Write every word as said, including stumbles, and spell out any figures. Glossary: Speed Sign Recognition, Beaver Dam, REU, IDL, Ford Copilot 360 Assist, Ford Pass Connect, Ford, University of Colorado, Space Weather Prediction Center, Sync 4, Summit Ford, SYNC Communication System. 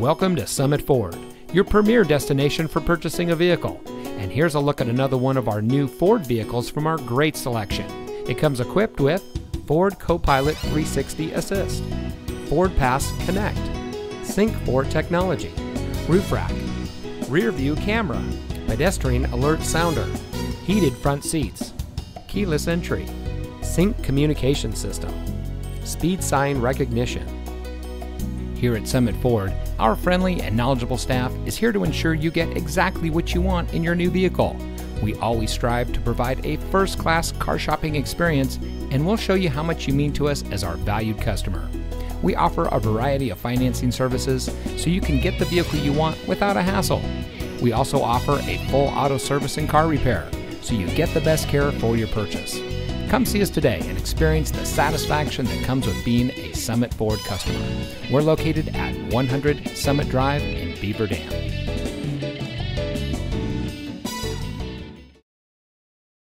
Welcome to Summit Ford, your premier destination for purchasing a vehicle. And here's a look at another one of our new Ford vehicles from our great selection. It comes equipped with Ford Copilot three sixty Assist, Ford Pass Connect, sync four technology, roof rack, rear view camera, pedestrian alert sounder, heated front seats, keyless entry, sync communication system, speed sign recognition. Here at Summit Ford, our friendly and knowledgeable staff is here to ensure you get exactly what you want in your new vehicle. We always strive to provide a first-class car shopping experience, and we'll show you how much you mean to us as our valued customer. We offer a variety of financing services so you can get the vehicle you want without a hassle. We also offer a full auto service and car repair, so you get the best care for your purchase. Come see us today and experience the satisfaction that comes with being a Summit Ford customer. We're located at one hundred Summit Drive in Beaver Dam.